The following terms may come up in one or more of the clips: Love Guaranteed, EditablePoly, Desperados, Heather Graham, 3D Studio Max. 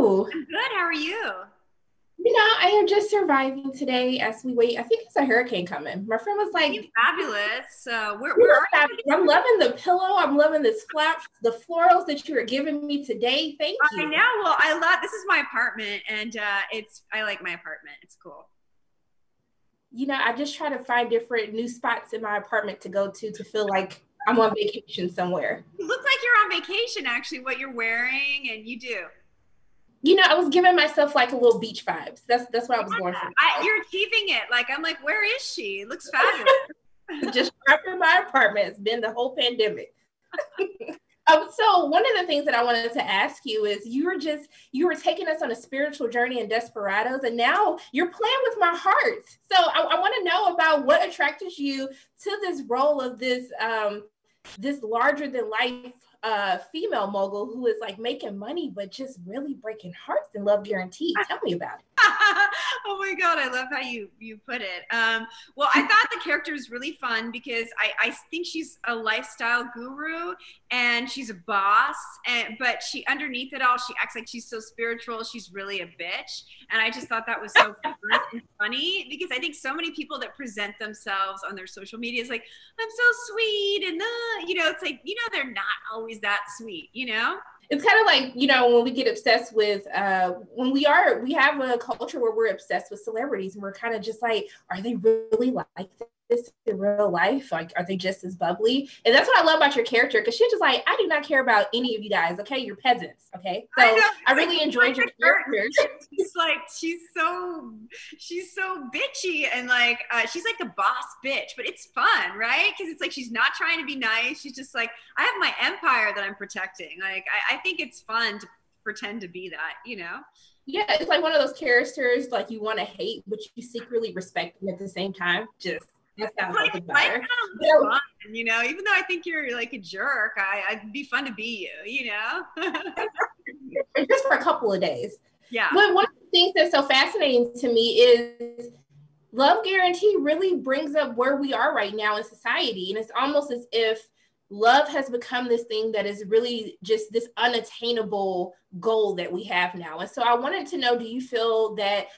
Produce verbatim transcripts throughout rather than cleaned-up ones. you? I'm good. How are you? You know, I am just surviving today as we wait. I think it's a hurricane coming. My friend was like, "You're fabulous." So we're, we're I'm loving the pillow. I'm loving this flap, the florals that you were giving me today. Thank you. I know. Well, I love, this is my apartment and uh, it's, I like my apartment. It's cool. You know, I just try to find different new spots in my apartment to go to, to feel like I'm on vacation somewhere. You look like you're on vacation, actually, what you're wearing and you do. You know, I was giving myself like a little beach vibes. That's that's what I was yeah, going for. I, you're achieving it. Like, I'm like, where is she? It looks fabulous. Just trapped in my apartment. It's been the whole pandemic. um, so one of the things that I wanted to ask you is you were just, you were taking us on a spiritual journey in Desperados, and now you're playing with my heart. So I, I want to know about what attracted you to this role of this, um, this larger than life uh female mogul who is like making money but just really breaking hearts in Love Guaranteed. Tell me about it. Oh my God, I love how you you put it. Um well, I thought the character was really fun because I I think she's a lifestyle guru and she's a boss, and but she underneath it all she acts like she's so spiritual, she's really a bitch. And I just thought that was so fun and funny because I think so many people that present themselves on their social media is like, I'm so sweet and the you know, it's like, you know, they're not always is that sweet, you know? It's kind of like, you know, when we get obsessed with, uh, when we are, we have a culture where we're obsessed with celebrities and we're kind of just like, are they really like this in real life? Like, are they just as bubbly? And that's what I love about your character, because she's just like, I do not care about any of you guys, okay? You're peasants, okay? So I, I really like, enjoyed your character. She's like, she's so, she's so bitchy and like, uh, she's like the boss bitch, but it's fun, right? Because it's like, she's not trying to be nice. She's just like, I have my empire that I'm protecting. Like, I, I I think it's fun to pretend to be that, you know? Yeah, it's like one of those characters like you want to hate, but you secretly respect them at the same time. Just that sounds like a better. You know, even though I think you're like a jerk, I, I'd be fun to be you, you know? Just for a couple of days. Yeah. But one of the things that's so fascinating to me is Love Guarantee really brings up where we are right now in society. And it's almost as if love has become this thing that is really just this unattainable goal that we have now. And so I wanted to know, do you feel that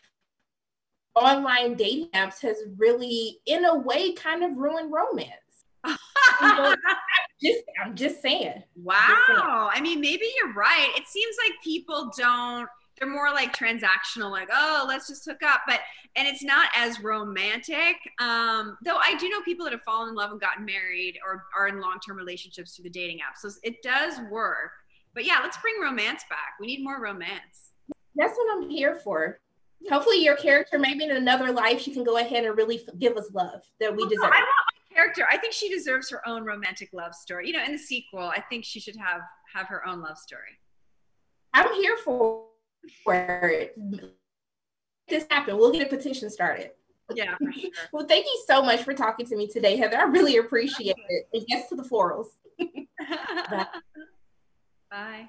online dating apps has really, in a way, kind of ruined romance? You know, I'm, just, I'm just saying. Wow. Just saying. I mean, maybe you're right. It seems like people don't, they're more like transactional, like, oh, let's just hook up. But, and it's not as romantic. Um, though I do know people that have fallen in love and gotten married or are in long-term relationships through the dating app. So it does work, but yeah, let's bring romance back. We need more romance. That's what I'm here for. Hopefully your character, maybe in another life, she can go ahead and really give us love that we well, deserve. I want my character. I think she deserves her own romantic love story. You know, in the sequel, I think she should have, have her own love story. I'm here for where this happened. We'll get a petition started. Yeah, for sure. Well, thank you so much for talking to me today, Heather. I really appreciate it. And yes to the florals. Bye. Bye.